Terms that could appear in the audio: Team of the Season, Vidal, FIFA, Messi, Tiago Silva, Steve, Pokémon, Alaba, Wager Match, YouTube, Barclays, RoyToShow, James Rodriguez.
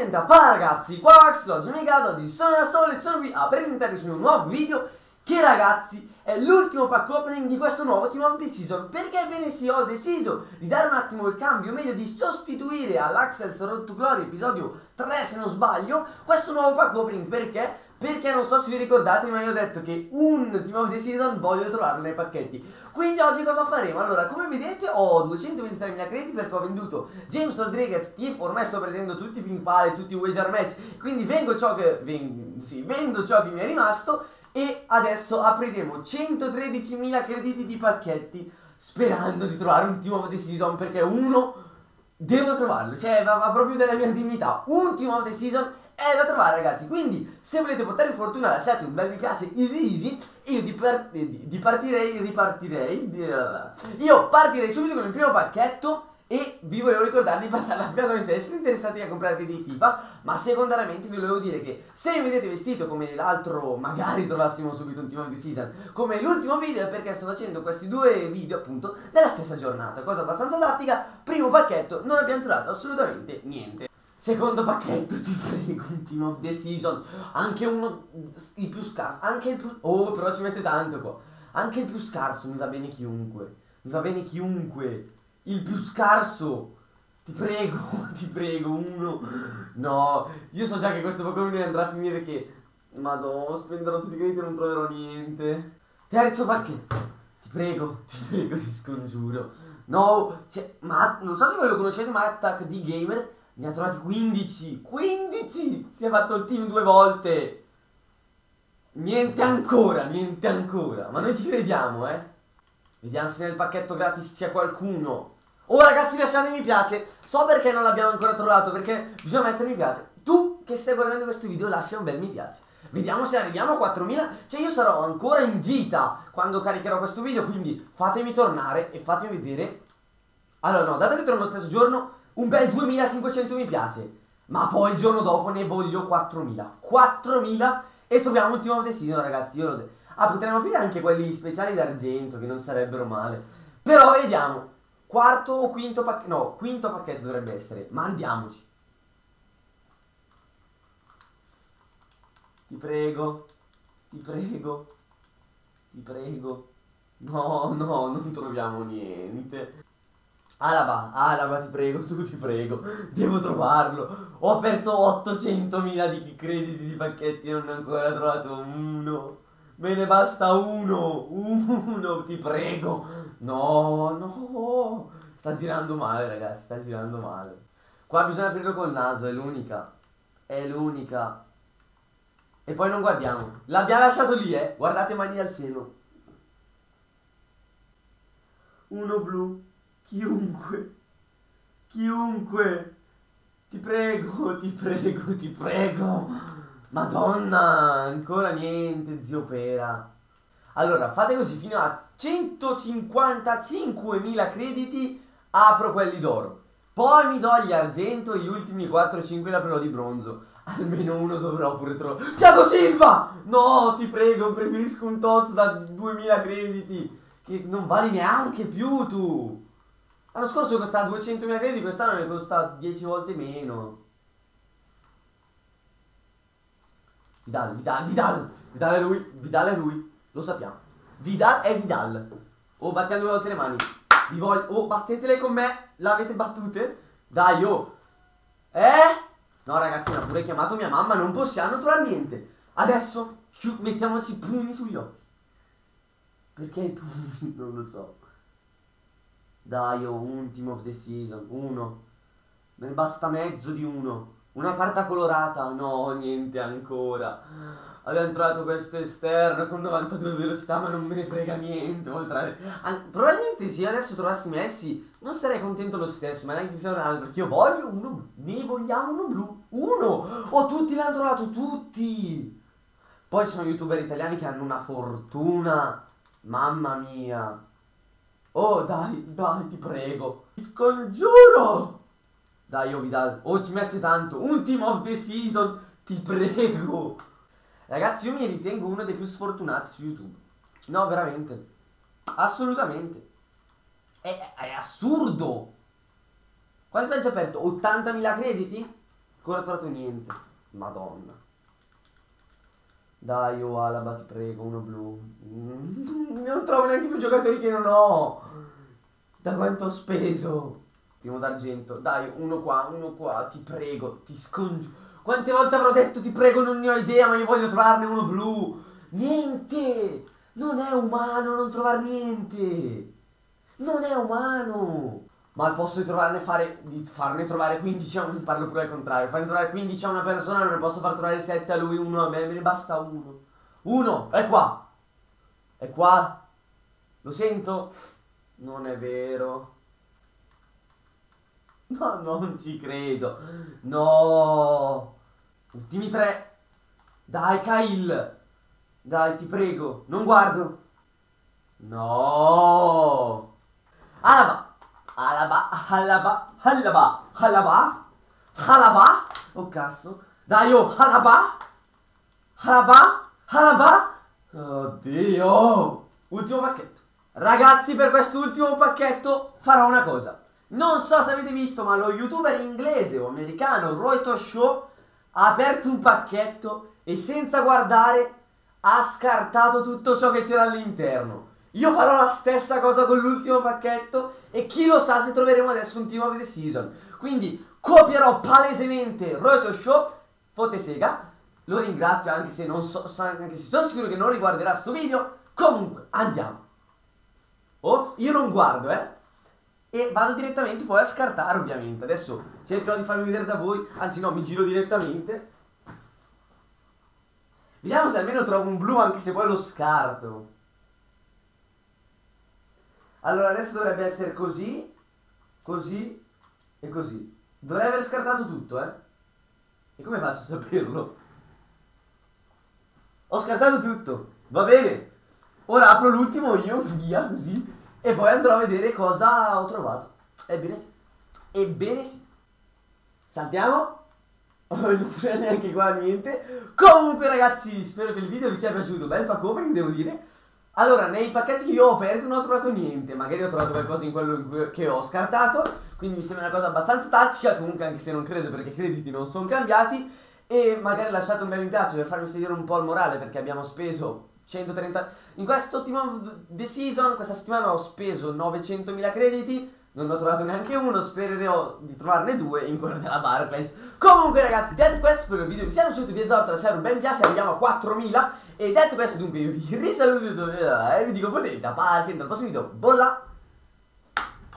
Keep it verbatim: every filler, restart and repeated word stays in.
Parienta, pa ragazzi, qua Max, l'ho giocato, oggi sono da solo e sono qui a presentarvi su un nuovo video che ragazzi è l'ultimo pack opening di questo nuovo Team of the Season. Perché bene sì, ho deciso di dare un attimo il cambio, meglio di sostituire all'Axel's Road to Glory episodio tre se non sbaglio, questo nuovo pack opening perché... Perché non so se vi ricordate, ma io ho detto che un Team of the Season voglio trovarlo nei pacchetti. Quindi oggi cosa faremo? Allora, come vedete ho duecentoventitremila crediti perché ho venduto James Rodriguez, Steve, ormai sto prendendo tutti i pin pal, tutti i wager match. Quindi vengo ciò che, ven sì, vendo ciò che mi è rimasto e adesso apriremo centotredicimila crediti di pacchetti sperando di trovare un Team of the Season perché uno devo trovarlo, cioè va, va proprio della mia dignità. Un Team of the Season è da trovare ragazzi, quindi se volete portare fortuna lasciate un bel mi piace easy easy. Io di, per, di, di partirei, ripartirei di, Io partirei subito con il primo pacchetto. E vi volevo ricordare di passare la prima cosa se siete interessati a comprare dei FIFA. Ma secondariamente vi volevo dire che se mi vedete vestito come l'altro, magari trovassimo subito un Team of the Season come l'ultimo video, è perché sto facendo questi due video appunto nella stessa giornata, cosa abbastanza tattica. Primo pacchetto, non abbiamo trovato assolutamente niente. Secondo pacchetto, ti prego, un Team of the Season, anche uno, il più scarso, anche il più, oh però ci mette tanto qua, anche il più scarso, mi va bene chiunque, mi va bene chiunque, il più scarso, ti prego, ti prego, uno, no, io so già che questo Pokémon andrà a finire che, madò, spenderò tutti i crediti e non troverò niente. Terzo pacchetto, ti prego, ti prego, ti scongiuro, no, cioè, ma, non so se voi lo conoscete, ma Attack di Gamer ne ha trovati quindici, quindici, si è fatto il team due volte, niente ancora, niente ancora, ma noi ci crediamo eh, vediamo se nel pacchetto gratis c'è qualcuno. Oh ragazzi lasciate mi piace, so perché non l'abbiamo ancora trovato, perché bisogna mettere mi piace, tu che stai guardando questo video lascia un bel mi piace. Vediamo se arriviamo a quattromila, cioè io sarò ancora in gita quando caricherò questo video, quindi fatemi tornare e fatemi vedere. Allora no, dato che torno lo stesso giorno, un bel duemilacinquecento mi piace, ma poi il giorno dopo ne voglio quattromila, quattromila e troviamo un Team of the Season ragazzi, io lo de ah potremmo aprire anche quelli speciali d'argento che non sarebbero male, però vediamo, quarto o quinto pacchetto, no, quinto pacchetto dovrebbe essere, ma andiamoci. Ti prego, ti prego, ti prego, no, no, non troviamo niente. Alaba, Alaba ti prego, tu ti prego, devo trovarlo. Ho aperto ottocentomila di crediti di pacchetti e non ho ancora trovato uno. Me ne basta uno, uno, ti prego. No, no, sta girando male ragazzi, sta girando male. Qua bisogna aprirlo col naso, è l'unica, è l'unica. E poi non guardiamo, l'abbiamo lasciato lì eh, guardate mani dal cielo. Uno blu. Chiunque, chiunque, ti prego, ti prego, ti prego, madonna, ancora niente zio Pera. Allora fate così, fino a centocinquantacinquemila crediti apro quelli d'oro, poi mi do gli argento, gli ultimi quattro cinque li aprirò di bronzo, almeno uno dovrò pure trovare. Tiago Silva, no ti prego, preferisco un toz da duemila crediti, che non vale neanche più tu. L'anno scorso costava duecentomila crediti, quest'anno ne costa dieci volte meno. Vidal, Vidal, Vidal, Vidal è lui, Vidal è lui, lo sappiamo. Vidal è Vidal. Oh, battiamo due volte le mani. Vi voglio, oh, battetele con me, l'avete battute? Dai, oh. Eh? No ragazzi, mi ha pure chiamato mia mamma, non possiamo trovare niente. Adesso, mettiamoci pugni sugli occhi. Perché i pugni? Non lo so. Dai, ho un Team of the Season, uno, me ne basta mezzo di uno, una carta colorata, no, niente ancora. Abbiamo trovato questo esterno con novantadue velocità ma non me ne frega niente, probabilmente se adesso trovassi Messi non sarei contento lo stesso, ma neanche se un altro, perché io voglio uno, ne vogliamo uno blu, uno, oh tutti l'hanno trovato, tutti. Poi ci sono youtuber italiani che hanno una fortuna, mamma mia. Oh dai, dai ti prego, ti scongiuro. Dai oh Vidal, oh ci mette tanto, un Team of the Season, ti prego. Ragazzi io mi ritengo uno dei più sfortunati su YouTube. No veramente, assolutamente, È, è assurdo. Quanto abbiamo già aperto? ottantamila crediti? Ancora trovato niente. Madonna. Dai, oh Alaba, ti prego, uno blu. Non trovo neanche più giocatori che non ho. Da quanto ho speso. Primo d'argento. Dai, uno qua, uno qua. Ti prego, ti scongiuro. Quante volte avrò detto ti prego, non ne ho idea, ma io voglio trovarne uno blu. Niente. Non è umano non trovare niente. Non è umano. Ma al posto di trovarne fare, di farne trovare quindici a un, parlo pure al contrario, farne trovare quindici a una persona, non ne posso far trovare sette a lui, uno a me, me ne basta uno. Uno, è qua. È qua. Lo sento. Non è vero. No, non ci credo. No. Ultimi tre. Dai, Kyle. Dai, ti prego. Non guardo. No. Alaba. Alaba. Alaba. Alaba. Alaba. Alaba. Oh, cazzo. Dai, oh. Alaba. Alaba. Alaba. Oddio. Ultimo pacchetto. Ragazzi, per quest'ultimo pacchetto farò una cosa. Non so se avete visto, ma lo youtuber inglese o americano RoyToShow ha aperto un pacchetto e senza guardare ha scartato tutto ciò che c'era all'interno. Io farò la stessa cosa con l'ultimo pacchetto e chi lo sa se troveremo adesso un Team of the Season. Quindi copierò palesemente RoyToShow, fotte sega, lo ringrazio anche se non so, anche se sono sicuro che non riguarderà sto video. Comunque, andiamo. Oh, io non guardo, eh. E vado direttamente poi a scartare, ovviamente. Adesso cercherò di farmi vedere da voi. Anzi no, mi giro direttamente. Vediamo se almeno trovo un blu, anche se poi lo scarto. Allora adesso dovrebbe essere così, così e così. Dovrei aver scartato tutto, eh. E come faccio a saperlo? Ho scartato tutto. Va bene. Ora apro l'ultimo io, via, così. E poi andrò a vedere cosa ho trovato. Ebbene sì. Ebbene sì. Saltiamo. Oh, non c'è neanche qua niente. Comunque ragazzi, spero che il video vi sia piaciuto. Bel pack opening, devo dire. Allora, nei pacchetti che io ho aperto non ho trovato niente. Magari ho trovato qualcosa in quello in cui, che ho scartato. Quindi mi sembra una cosa abbastanza tattica. Comunque anche se non credo, perché i crediti non sono cambiati. E magari lasciate un bel mi piace per farmi salire un po' il morale, perché abbiamo speso centotrenta. In questo Team of the Season, questa settimana ho speso novecentomila crediti. Non ne ho trovato neanche uno. Spererò di trovarne due in quello della Barclays. Comunque ragazzi, detto questo, spero che il video vi sia piaciuto. Vi esorto a lasciare un bel mi piace, arriviamo a quattromila. E detto questo, dunque, io vi risaluto e vi dico potete, pazienza, al prossimo video, bolla.